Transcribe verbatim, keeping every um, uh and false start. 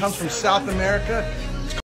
Comes from South America.